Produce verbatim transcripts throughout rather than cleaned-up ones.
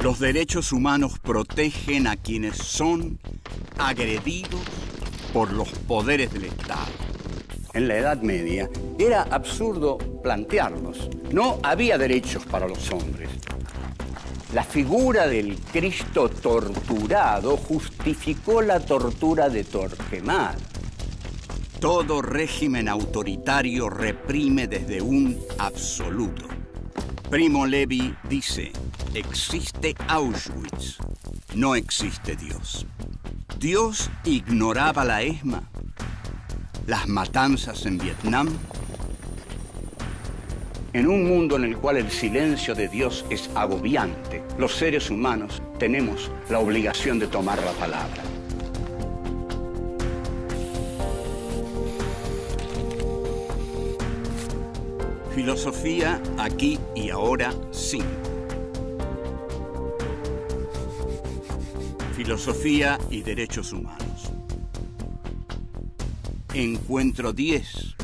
Los derechos humanos protegen a quienes son agredidos por los poderes del Estado. En la Edad Media era absurdo plantearlos. No había derechos para los hombres. La figura del Cristo torturado justificó la tortura de Torquemada. Todo régimen autoritario reprime desde un absoluto. Primo Levi dice: existe Auschwitz, no existe Dios. Dios ignoraba la ESMA, las matanzas en Vietnam. En un mundo en el cual el silencio de Dios es agobiante, los seres humanos tenemos la obligación de tomar la palabra. Filosofía aquí y ahora cinco. Filosofía y derechos humanos. Encuentro diez.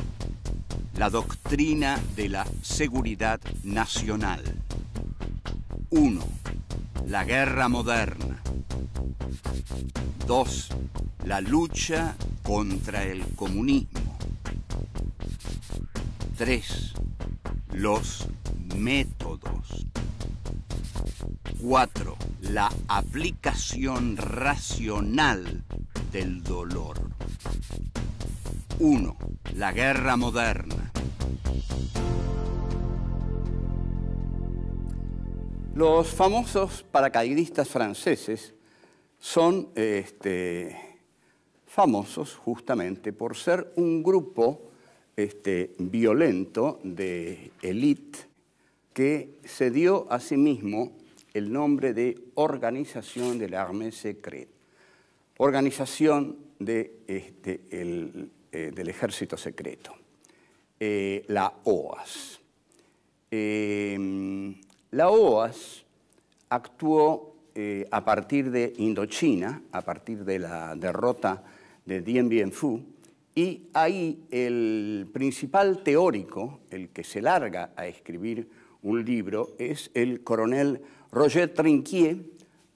La doctrina de la seguridad nacional. uno. La guerra moderna. dos. La lucha contra el comunismo. tres. Los métodos. cuatro. La aplicación racional del dolor. uno. La guerra moderna. Los famosos paracaidistas franceses son este, famosos justamente por ser un grupo este, violento de élite que se dio a sí mismo el nombre de Organización de la Armée Secrète, organización de, este, el, eh, del Ejército Secreto, eh, la O A S. Eh, la O A S actuó eh, a partir de Indochina, a partir de la derrota de Dien Bien Phu, y ahí el principal teórico, el que se larga a escribir un libro, es el coronel Roger Trinquier,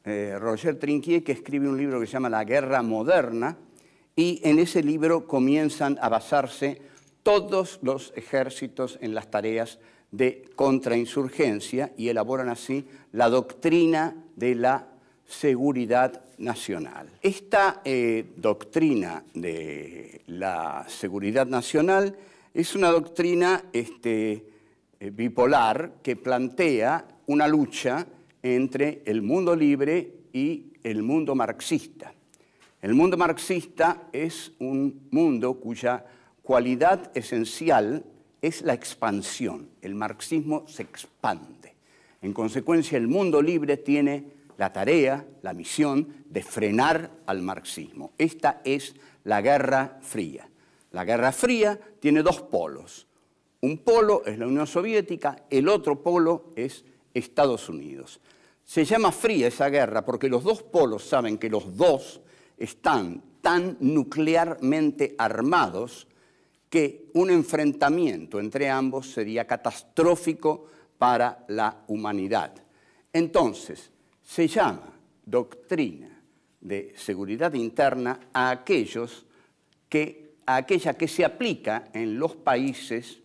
Eh, Roger Trinquier, que escribe un libro que se llama La Guerra Moderna, y en ese libro comienzan a basarse todos los ejércitos en las tareas de contrainsurgencia y elaboran así la doctrina de la seguridad nacional. Esta eh, doctrina de la seguridad nacional es una doctrina este, eh, bipolar que plantea una lucha entre el mundo libre y el mundo marxista. El mundo marxista es un mundo cuya cualidad esencial es la expansión. El marxismo se expande. En consecuencia, el mundo libre tiene la tarea, la misión de frenar al marxismo. Esta es la Guerra Fría. La Guerra Fría tiene dos polos. Un polo es la Unión Soviética, el otro polo es Estados Unidos. Se llama fría esa guerra porque los dos polos saben que los dos están tan nuclearmente armados que un enfrentamiento entre ambos sería catastrófico para la humanidad. Entonces, se llama doctrina de seguridad interna a aquellos que, a aquella que se aplica en los países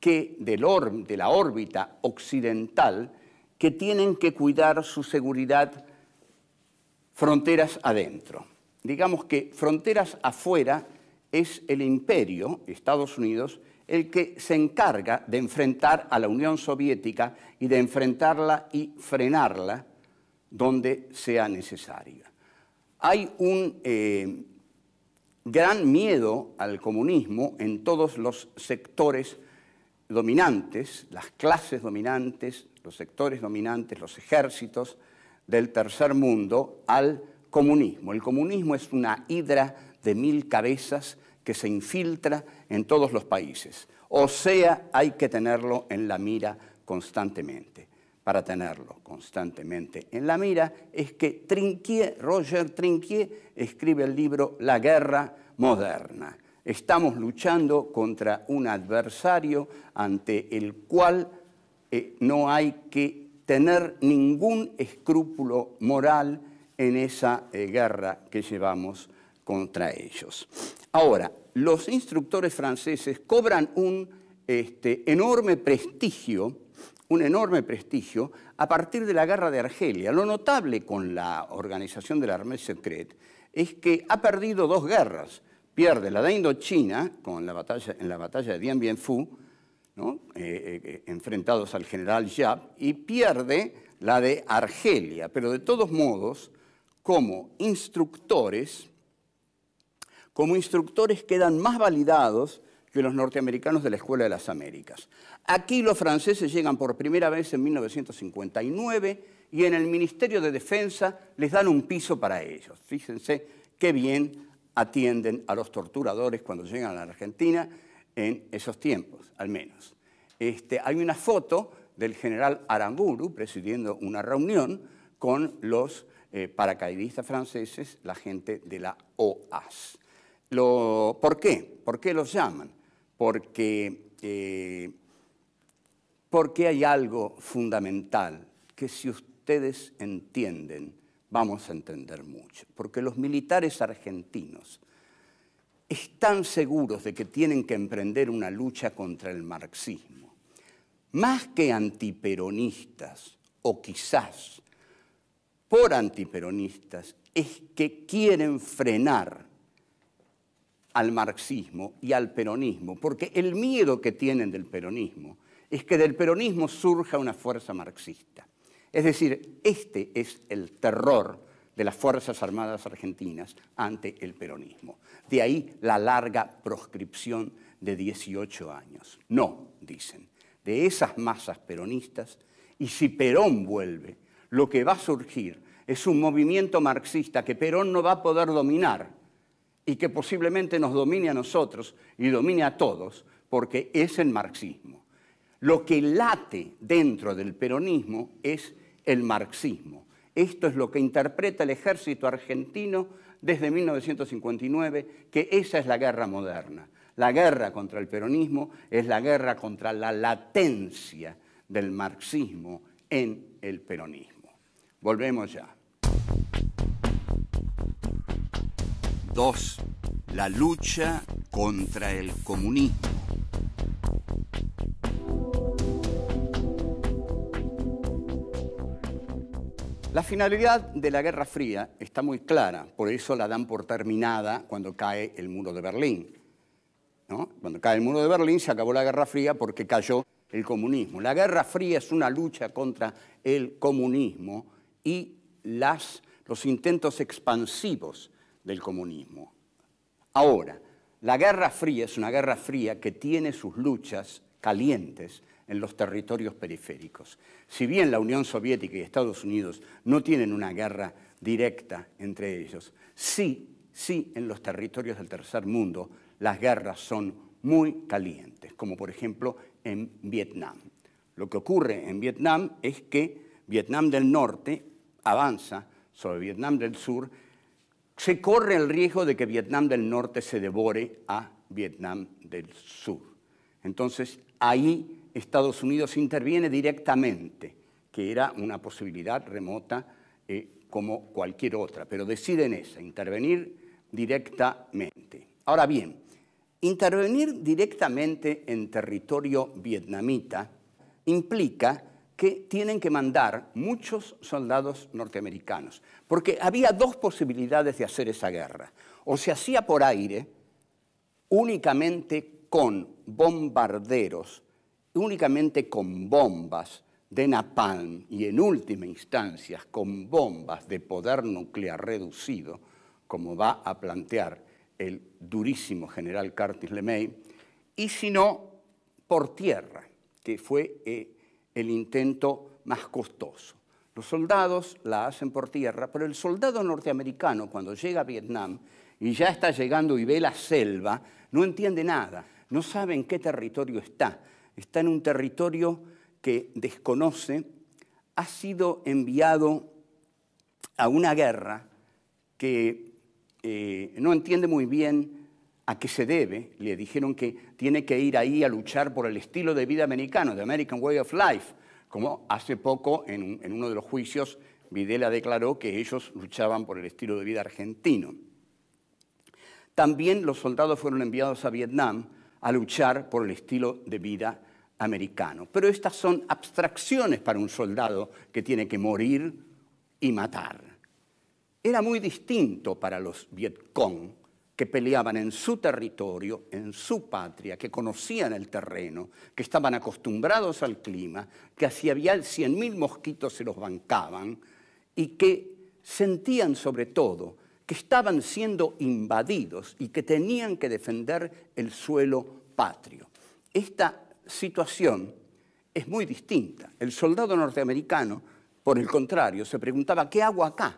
que del or, de la órbita occidental que tienen que cuidar su seguridad fronteras adentro. Digamos que fronteras afuera es el imperio, Estados Unidos, el que se encarga de enfrentar a la Unión Soviética y de enfrentarla y frenarla donde sea necesaria. Hay un eh, gran miedo al comunismo en todos los sectores dominantes, las clases dominantes, los sectores dominantes, los ejércitos del tercer mundo al comunismo. El comunismo es una hidra de mil cabezas que se infiltra en todos los países. O sea, hay que tenerlo en la mira constantemente. Para tenerlo constantemente en la mira es que Trinquier, Roger Trinquier escribe el libro La Guerra Moderna. Estamos luchando contra un adversario ante el cual eh, no hay que tener ningún escrúpulo moral en esa eh, guerra que llevamos contra ellos. Ahora, los instructores franceses cobran un este, enorme prestigio, un enorme prestigio a partir de la guerra de Argelia. Lo notable con la Organización de la Armée Secrète es que ha perdido dos guerras. Pierde la de Indochina con la batalla, en la batalla de Dien Bien Phu, ¿no? eh, eh, enfrentados al general Yap, y pierde la de Argelia. Pero de todos modos, como instructores, como instructores quedan más validados que los norteamericanos de la Escuela de las Américas. Aquí los franceses llegan por primera vez en mil novecientos cincuenta y nueve y en el Ministerio de Defensa les dan un piso para ellos. Fíjense qué bien atienden a los torturadores cuando llegan a la Argentina en esos tiempos, al menos. Este, hay una foto del general Aramburu presidiendo una reunión con los eh, paracaidistas franceses, la gente de la O A S. Lo, ¿Por qué? ¿Por qué los llaman? Porque, eh, porque hay algo fundamental que si ustedes entienden, vamos a entender mucho. Porque los militares argentinos están seguros de que tienen que emprender una lucha contra el marxismo. Más que antiperonistas, o quizás por antiperonistas, es que quieren frenar al marxismo y al peronismo, porque el miedo que tienen del peronismo es que del peronismo surja una fuerza marxista. Es decir, este es el terror de las Fuerzas Armadas Argentinas ante el peronismo. De ahí la larga proscripción de dieciocho años. No, dicen, de esas masas peronistas, y si Perón vuelve, lo que va a surgir es un movimiento marxista que Perón no va a poder dominar, y que posiblemente nos domine a nosotros y domine a todos, porque es el marxismo. Lo que late dentro del peronismo es el marxismo. Esto es lo que interpreta el ejército argentino desde mil novecientos cincuenta y nueve, que esa es la guerra moderna. La guerra contra el peronismo es la guerra contra la latencia del marxismo en el peronismo. Volvemos ya. dos. La lucha contra el comunismo. La finalidad de la Guerra Fría está muy clara, por eso la dan por terminada cuando cae el muro de Berlín, ¿no? Cuando cae el muro de Berlín se acabó la Guerra Fría porque cayó el comunismo. La Guerra Fría es una lucha contra el comunismo y las, los intentos expansivos del comunismo. Ahora, la Guerra Fría es una guerra fría que tiene sus luchas calientes en los territorios periféricos. Si bien la Unión Soviética y Estados Unidos no tienen una guerra directa entre ellos, sí, sí en los territorios del tercer mundo las guerras son muy calientes, como por ejemplo en Vietnam. Lo que ocurre en Vietnam es que Vietnam del Norte avanza sobre Vietnam del Sur. Se corre el riesgo de que Vietnam del Norte se devore a Vietnam del Sur. Entonces, ahí Estados Unidos interviene directamente, que era una posibilidad remota eh, como cualquier otra, pero deciden esa, intervenir directamente. Ahora bien, intervenir directamente en territorio vietnamita implica que tienen que mandar muchos soldados norteamericanos, porque había dos posibilidades de hacer esa guerra. O se hacía por aire, únicamente con bombarderos, únicamente con bombas de napalm y en última instancia con bombas de poder nuclear reducido, como va a plantear el durísimo general Curtis LeMay, y si no, por tierra, que fue Eh, el intento más costoso. Los soldados la hacen por tierra, pero el soldado norteamericano cuando llega a Vietnam y ya está llegando y ve la selva, no entiende nada, no sabe en qué territorio está. Está en un territorio que desconoce, ha sido enviado a una guerra que eh, no entiende muy bien a qué se debe. Le dijeron que tiene que ir ahí a luchar por el estilo de vida americano, the American Way of Life, como hace poco en, en uno de los juicios Videla declaró que ellos luchaban por el estilo de vida argentino. También los soldados fueron enviados a Vietnam a luchar por el estilo de vida americano. Pero estas son abstracciones para un soldado que tiene que morir y matar. Era muy distinto para los Vietcong, que peleaban en su territorio, en su patria, que conocían el terreno, que estaban acostumbrados al clima, que si había cien mil mosquitos se los bancaban y que sentían sobre todo que estaban siendo invadidos y que tenían que defender el suelo patrio. Esta situación es muy distinta. El soldado norteamericano, por el contrario, se preguntaba, ¿qué hago acá?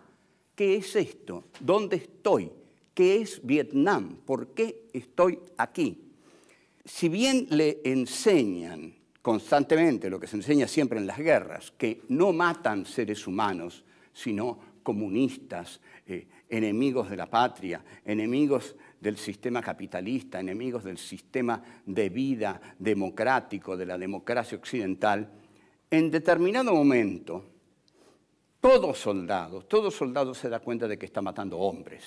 ¿Qué es esto? ¿Dónde estoy? ¿Qué es Vietnam? ¿Por qué estoy aquí? Si bien le enseñan constantemente, lo que se enseña siempre en las guerras, que no matan seres humanos, sino comunistas, eh, enemigos de la patria, enemigos del sistema capitalista, enemigos del sistema de vida democrático, de la democracia occidental, en determinado momento, todo soldado, todo soldado se da cuenta de que está matando hombres.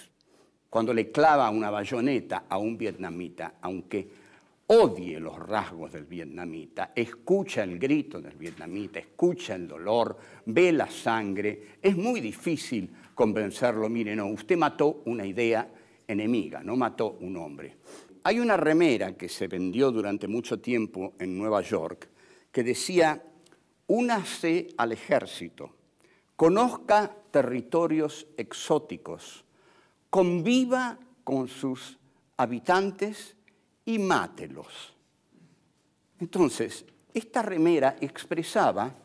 Cuando le clava una bayoneta a un vietnamita, aunque odie los rasgos del vietnamita, escucha el grito del vietnamita, escucha el dolor, ve la sangre, es muy difícil convencerlo, mire, no, usted mató una idea enemiga, no mató un hombre. Hay una remera que se vendió durante mucho tiempo en Nueva York que decía, únase al ejército, conozca territorios exóticos, conviva con sus habitantes y mátelos. Entonces, esta remera expresaba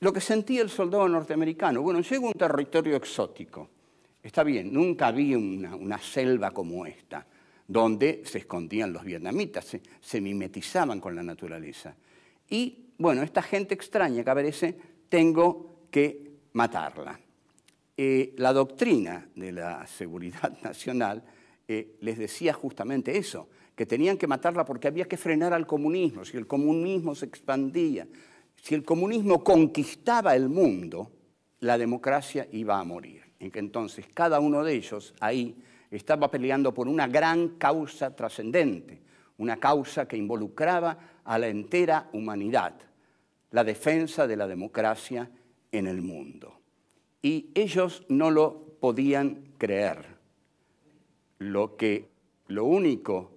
lo que sentía el soldado norteamericano. Bueno, llego a un territorio exótico. Está bien, nunca había una, una selva como esta, donde se escondían los vietnamitas, se, se mimetizaban con la naturaleza. Y, bueno, esta gente extraña que aparece, tengo que matarla. Eh, la doctrina de la seguridad nacional eh, les decía justamente eso, que tenían que matarla porque había que frenar al comunismo. Si el comunismo se expandía, si el comunismo conquistaba el mundo, la democracia iba a morir. En que entonces cada uno de ellos ahí estaba peleando por una gran causa trascendente, una causa que involucraba a la entera humanidad, la defensa de la democracia en el mundo. Y ellos no lo podían creer. Lo, que, lo único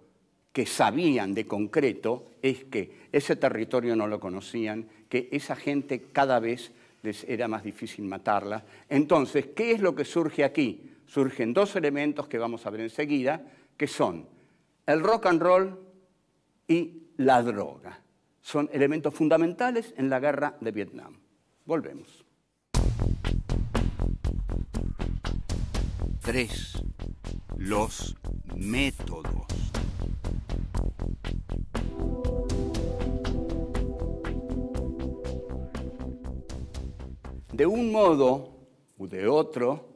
que sabían de concreto es que ese territorio no lo conocían, que esa gente cada vez les era más difícil matarla. Entonces, ¿qué es lo que surge aquí? Surgen dos elementos que vamos a ver enseguida, que son el rock and roll y la droga. Son elementos fundamentales en la guerra de Vietnam. Volvemos. tres. Los métodos. De un modo u de otro,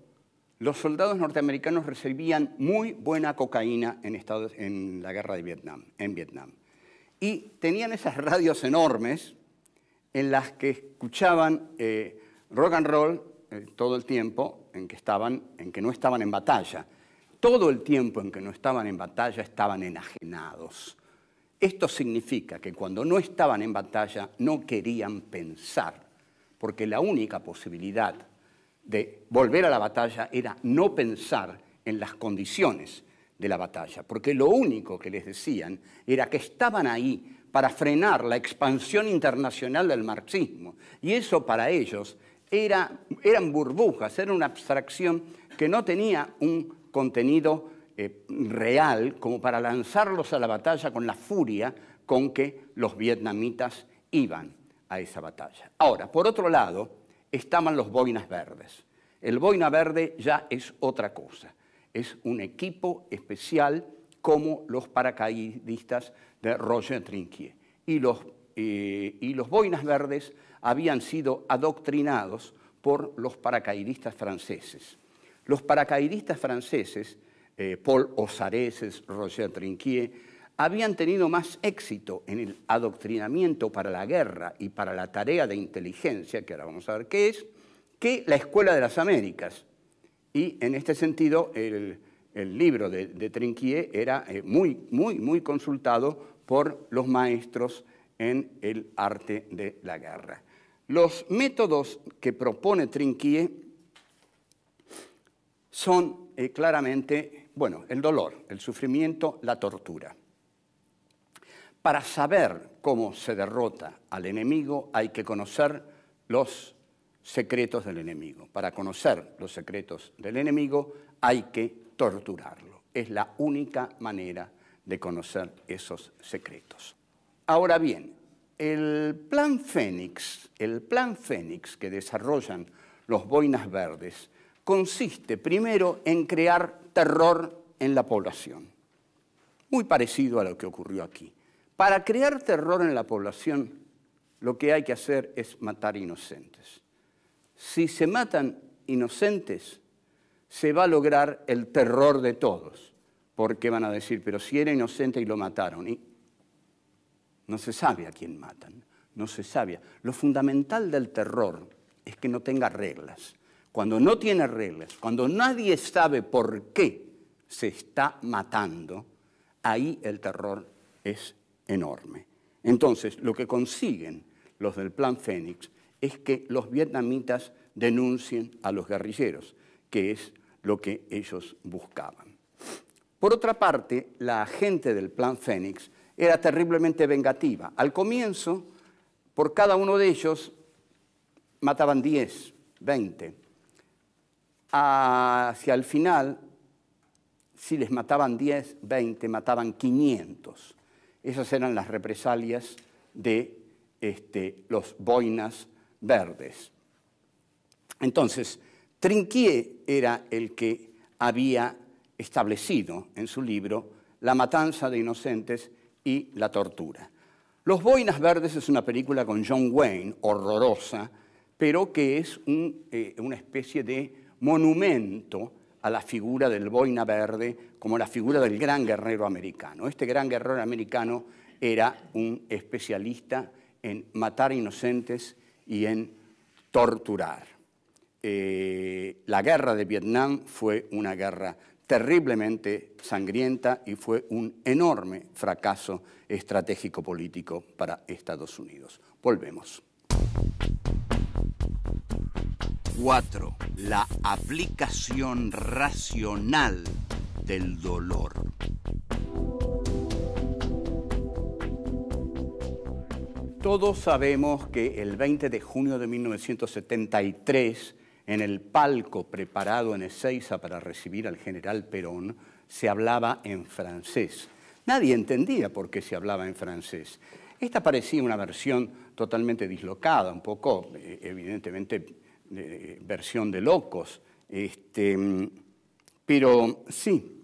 los soldados norteamericanos recibían muy buena cocaína en, Estados, en la guerra de Vietnam, en Vietnam. Y tenían esas radios enormes en las que escuchaban eh, rock and roll eh, todo el tiempo, en que, estaban, en que no estaban en batalla. Todo el tiempo en que no estaban en batalla estaban enajenados. Esto significa que cuando no estaban en batalla no querían pensar, porque la única posibilidad de volver a la batalla era no pensar en las condiciones de la batalla, porque lo único que les decían era que estaban ahí para frenar la expansión internacional del marxismo, y eso para ellos Era, eran burbujas, era una abstracción que no tenía un contenido eh, real como para lanzarlos a la batalla con la furia con que los vietnamitas iban a esa batalla. Ahora, por otro lado, estaban los boinas verdes. El boina verde ya es otra cosa. Es un equipo especial como los paracaidistas de Roger Trinquier. Y los, eh, y los boinas verdes habían sido adoctrinados por los paracaidistas franceses. Los paracaidistas franceses, eh, Paul Osareses, Roger Trinquier, habían tenido más éxito en el adoctrinamiento para la guerra y para la tarea de inteligencia, que ahora vamos a ver qué es, que la Escuela de las Américas. Y en este sentido, el, el libro de, de Trinquier era eh, muy, muy, muy consultado por los maestros en el arte de la guerra. Los métodos que propone Trinquier son eh, claramente, bueno, el dolor, el sufrimiento, la tortura. Para saber cómo se derrota al enemigo hay que conocer los secretos del enemigo. Para conocer los secretos del enemigo hay que torturarlo. Es la única manera de conocer esos secretos. Ahora bien, el plan Fénix, el plan Fénix que desarrollan los boinas verdes consiste primero en crear terror en la población. Muy parecido a lo que ocurrió aquí. Para crear terror en la población, lo que hay que hacer es matar inocentes. Si se matan inocentes, se va a lograr el terror de todos. Porque van a decir, pero si era inocente y lo mataron. Y no se sabe a quién matan, no se sabe. Lo fundamental del terror es que no tenga reglas. Cuando no tiene reglas, cuando nadie sabe por qué se está matando, ahí el terror es enorme. Entonces, lo que consiguen los del Plan Fénix es que los vietnamitas denuncien a los guerrilleros, que es lo que ellos buscaban. Por otra parte, la gente del Plan Fénix era terriblemente vengativa. Al comienzo, por cada uno de ellos, mataban diez, veinte. Hacia el final, si les mataban diez, veinte, mataban quinientos. Esas eran las represalias de este, los boinas verdes. Entonces, Trinquier era el que había establecido en su libro la matanza de inocentes y la tortura. Los boinas verdes es una película con John Wayne, horrorosa, pero que es un, eh, una especie de monumento a la figura del boina verde como la figura del gran guerrero americano. Este gran guerrero americano era un especialista en matar inocentes y en torturar. Eh, la guerra de Vietnam fue una guerra terriblemente sangrienta y fue un enorme fracaso estratégico político para Estados Unidos. Volvemos. cuatro. La aplicación racional del dolor. Todos sabemos que el veinte de junio de mil novecientos setenta y tres, en el palco preparado en Ezeiza para recibir al general Perón, se hablaba en francés. Nadie entendía por qué se hablaba en francés. Esta parecía una versión totalmente dislocada, un poco, evidentemente, eh, versión de locos. Este, pero sí,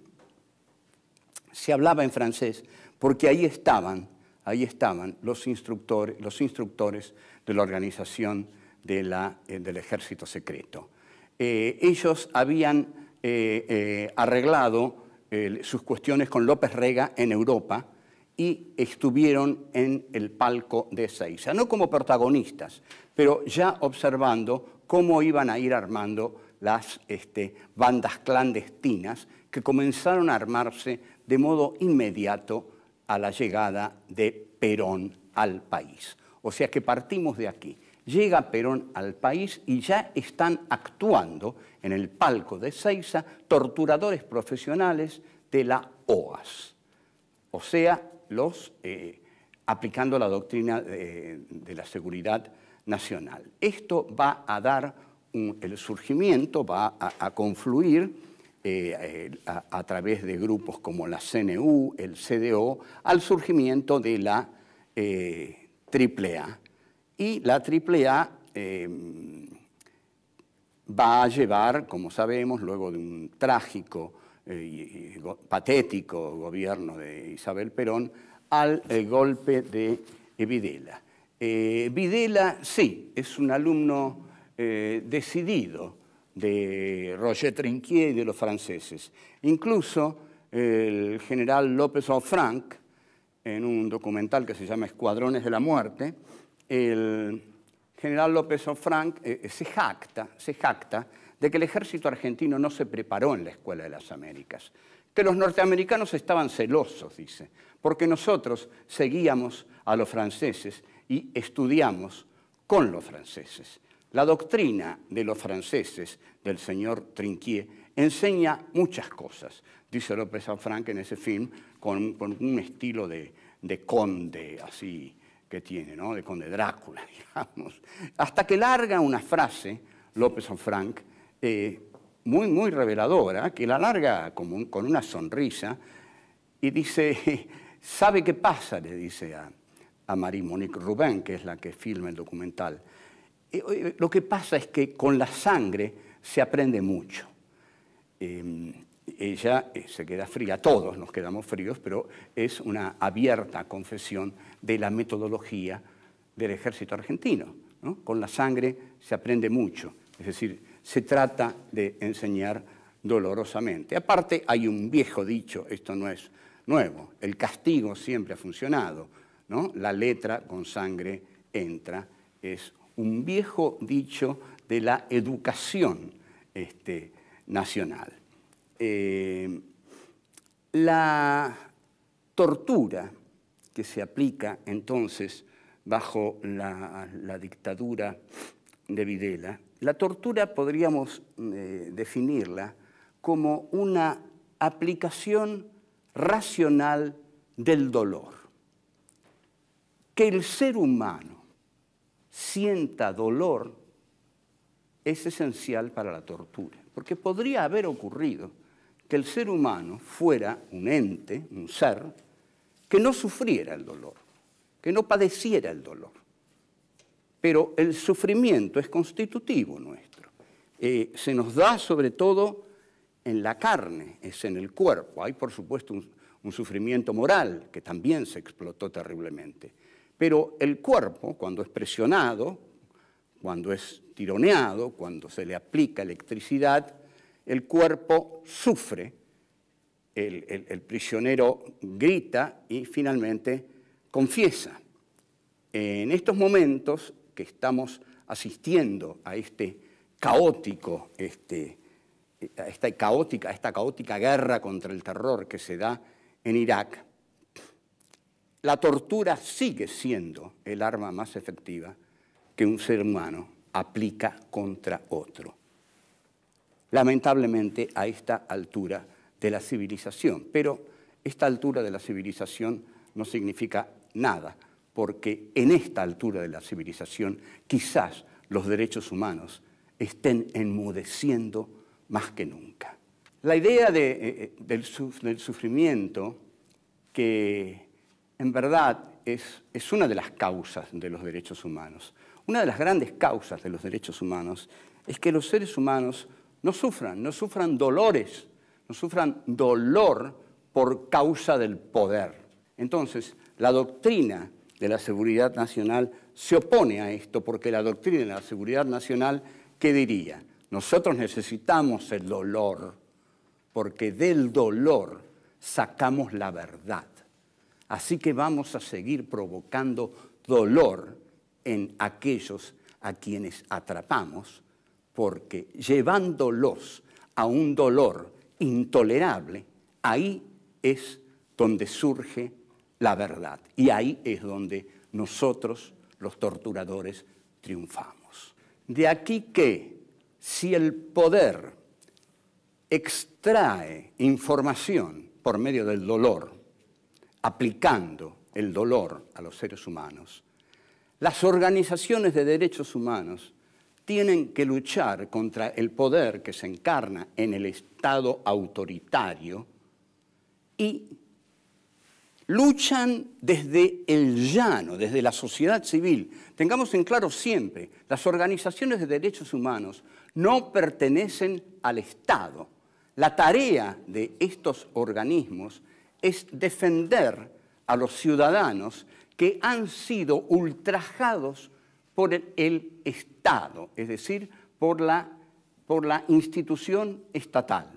se hablaba en francés porque ahí estaban, ahí estaban los instructores, los instructores de la organización De la, eh, del ejército secreto. Eh, ellos habían eh, eh, arreglado eh, sus cuestiones con López Rega en Europa y estuvieron en el palco de Ezeiza, no como protagonistas, pero ya observando cómo iban a ir armando las este, bandas clandestinas que comenzaron a armarse de modo inmediato a la llegada de Perón al país. O sea que partimos de aquí. Llega Perón al país y ya están actuando en el palco de Ezeiza torturadores profesionales de la O A S, o sea, los eh, aplicando la doctrina de, de la seguridad nacional. Esto va a dar un, el surgimiento, va a, a confluir eh, a, a través de grupos como la C N U, el C D O, al surgimiento de la eh, triple A. Y la triple A eh, va a llevar, como sabemos, luego de un trágico eh, y go patético gobierno de Isabel Perón, al eh, golpe de eh, Videla. Eh, Videla, sí, es un alumno eh, decidido de Roger Trinquier y de los franceses. Incluso eh, el general López Aufranc en un documental que se llama Escuadrones de la Muerte, el general López Aufranc eh, se jacta, se jacta de que el ejército argentino no se preparó en la Escuela de las Américas, que los norteamericanos estaban celosos, dice, porque nosotros seguíamos a los franceses y estudiamos con los franceses. La doctrina de los franceses, del señor Trinquier, enseña muchas cosas, dice López Aufranc en ese film, con, con un estilo de, de conde así que tiene, ¿no? De conde Drácula, digamos. Hasta que larga una frase, López Aufranc, eh, muy, muy reveladora, que la larga como un, con una sonrisa, y dice, ¿sabe qué pasa? Le dice a, a Marie-Monique Rubin, que es la que filma el documental. Eh, lo que pasa es que con la sangre se aprende mucho. Eh, ella eh, se queda fría, todos nos quedamos fríos, pero es una abierta confesión de la metodología del ejército argentino, ¿no? Con la sangre se aprende mucho, es decir, se trata de enseñar dolorosamente. Aparte hay un viejo dicho, esto no es nuevo, el castigo siempre ha funcionado, ¿no? La letra con sangre entra, es un viejo dicho de la educación este, nacional. Eh, la tortura que se aplica entonces bajo la, la dictadura de Videla, la tortura podríamos eh, definirla como una aplicación racional del dolor. Que el ser humano sienta dolor es esencial para la tortura, porque podría haber ocurrido que el ser humano fuera un ente, un ser, que no sufriera el dolor, que no padeciera el dolor. Pero el sufrimiento es constitutivo nuestro. Eh, se nos da sobre todo en la carne, es en el cuerpo. Hay, por supuesto, un, un sufrimiento moral que también se explotó terriblemente. Pero el cuerpo, cuando es presionado, cuando es tironeado, cuando se le aplica electricidad, el cuerpo sufre, el, el, el prisionero grita y finalmente confiesa. En estos momentos que estamos asistiendo a este caótico, este, a esta caótica, a esta caótica guerra contra el terror que se da en Irak, la tortura sigue siendo el arma más efectiva que un ser humano aplica contra otro. Lamentablemente a esta altura de la civilización, pero esta altura de la civilización no significa nada, porque en esta altura de la civilización quizás los derechos humanos estén enmudeciendo más que nunca. La idea de, eh, del, suf- del sufrimiento, que en verdad es, es una de las causas de los derechos humanos, una de las grandes causas de los derechos humanos es que los seres humanos no sufran, no sufran dolores, no sufran dolor por causa del poder. Entonces, la doctrina de la seguridad nacional se opone a esto, porque la doctrina de la seguridad nacional, ¿qué diría? Nosotros necesitamos el dolor, porque del dolor sacamos la verdad. Así que vamos a seguir provocando dolor en aquellos a quienes atrapamos, porque llevándolos a un dolor intolerable, ahí es donde surge la verdad. Y ahí es donde nosotros, los torturadores, triunfamos. De aquí que, si el poder extrae información por medio del dolor, aplicando el dolor a los seres humanos, las organizaciones de derechos humanos tienen que luchar contra el poder que se encarna en el Estado autoritario y luchan desde el llano, desde la sociedad civil. Tengamos en claro siempre, las organizaciones de derechos humanos no pertenecen al Estado. La tarea de estos organismos es defender a los ciudadanos que han sido ultrajados por el, el Estado, es decir, por la, por la institución estatal.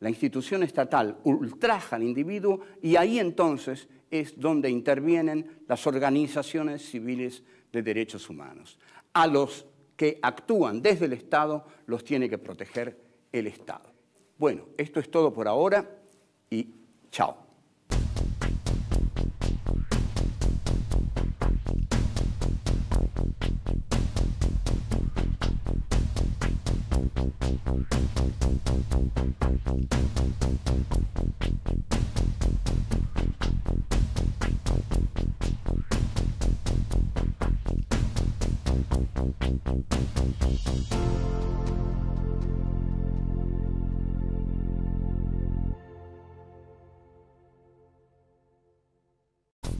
La institución estatal ultraja al individuo y ahí entonces es donde intervienen las organizaciones civiles de derechos humanos. A los que actúan desde el Estado los tiene que proteger el Estado. Bueno, esto es todo por ahora y chao.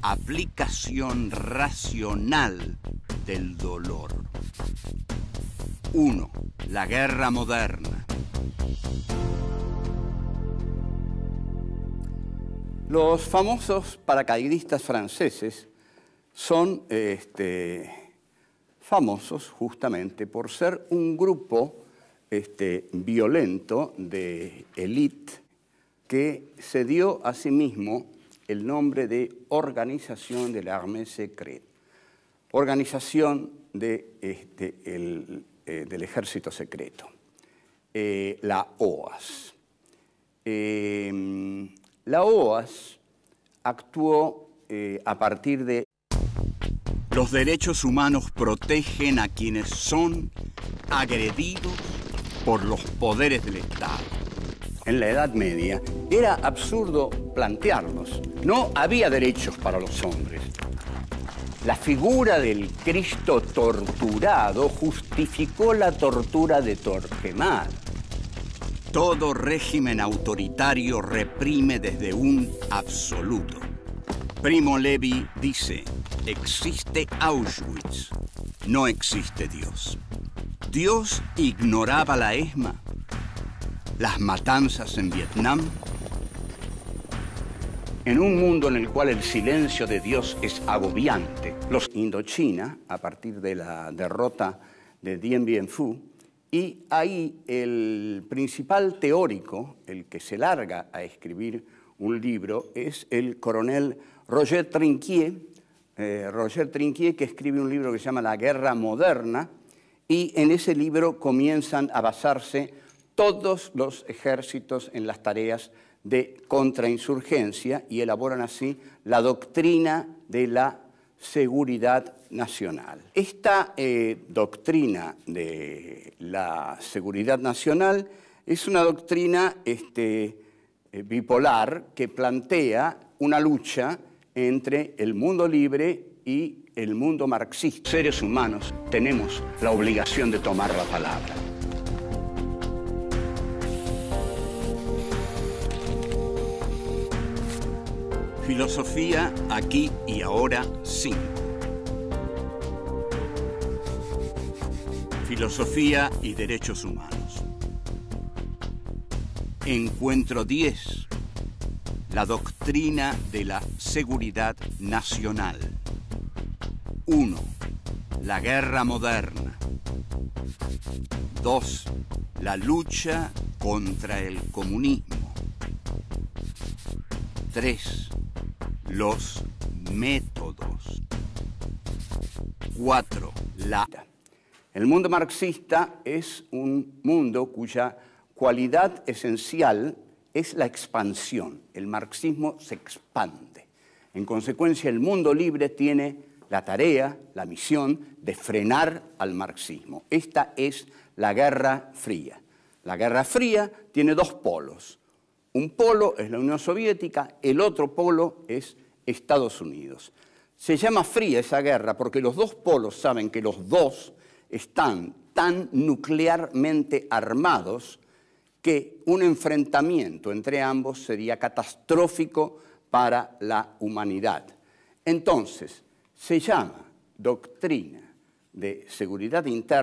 Aplicación racional del dolor. uno. La guerra moderna. Los famosos paracaidistas franceses son este, famosos justamente por ser un grupo este, violento de élite que se dio a sí mismo el nombre de Organización de la Armée Secrète, Organización de, este, el, eh, del Ejército Secreto, eh, la O A S. Eh, la O A S actuó eh, a partir de... Los derechos humanos protegen a quienes son agredidos por los poderes del Estado. En la Edad Media era absurdo plantearnos. No había derechos para los hombres. La figura del Cristo torturado justificó la tortura de Torquemada. Todo régimen autoritario reprime desde un absoluto. Primo Levi dice, existe Auschwitz, no existe Dios. ¿Dios ignoraba la ESMA? Las matanzas en Vietnam. En un mundo en el cual el silencio de Dios es agobiante, los Indochina, a partir de la derrota de Dien Bien Phu, y ahí el principal teórico, el que se larga a escribir un libro, es el coronel Roger Trinquier, eh, Roger Trinquier, que escribe un libro que se llama La Guerra Moderna, y en ese libro comienzan a basarse todos los ejércitos en las tareas de contrainsurgencia y elaboran así la doctrina de la seguridad nacional. Esta eh, doctrina de la seguridad nacional es una doctrina este, eh, bipolar que plantea una lucha entre el mundo libre y el mundo marxista. Seres humanos tenemos la obligación de tomar la palabra. Filosofía aquí y ahora cinco. Filosofía y derechos humanos. Encuentro diez. La doctrina de la seguridad nacional. uno. La guerra moderna. dos. La lucha contra el comunismo. tres. Los métodos. cuatro. La... El mundo marxista es un mundo cuya cualidad esencial es la expansión. El marxismo se expande. En consecuencia, el mundo libre tiene la tarea, la misión de frenar al marxismo. Esta es la Guerra Fría. La Guerra Fría tiene dos polos. Un polo es la Unión Soviética, el otro polo es Estados Unidos. Se llama fría esa guerra porque los dos polos saben que los dos están tan nuclearmente armados que un enfrentamiento entre ambos sería catastrófico para la humanidad. Entonces, se llama doctrina de seguridad interna.